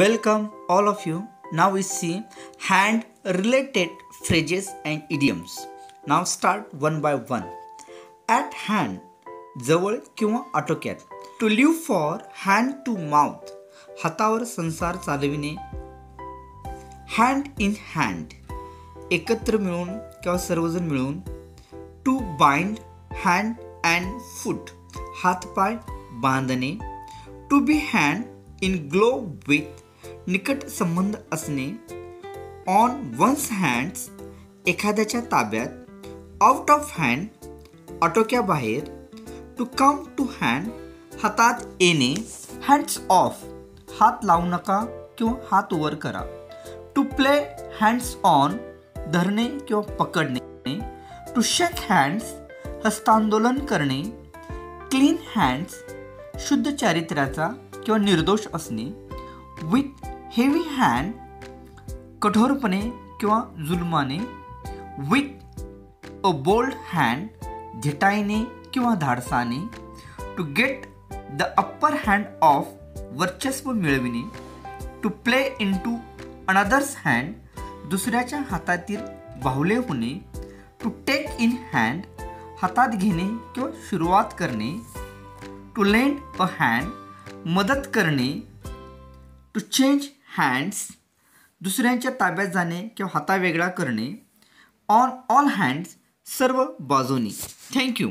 Welcome all of you. Now we see hand related phrases and idioms. Now start one by one. At hand, जवळ किंवा आटोक्यात. To live for hand to mouth, हातावर संसार चालविणे. Hand in hand, एकत्र मिळून किंवा सर्वजण मिळून. To bind hand and foot, हात पाय बांधणे. To be hand in glove with, निकट संबंध असणे. On one's hands, एखाद्याच्या ताब्यात. Out of hand, आटोक्या बाहेर. To come to hand, हातात येणे. Hands off, हात लावू नका किंवा हात वर करा. To play hands on, धरणे किंवा पकडणे. To shake hands, हस्तांदोलन करणे. Clean hands, शुद्ध चारित्र्याचा किंवा निर्दोष असणे. With heavy hand, कठोरपणे किंवा जुलमाने. With a bold hand, झटाईने किंवा धाडसाने. To get the upper hand of, वर्चस्व मिळविणे. To play into another's hand, दुसऱ्याच्या हातातील बाहुले होणे. To take in hand, हातात घेणे किंवा सुरुवात करणे. To lend a hand, मदत करणे. To change hands, दुसऱ्यांच्या ताब्यात जाणे किंवा हातावेगळा करणे. On all hands, सर्व बाजूनी. थँक्यू.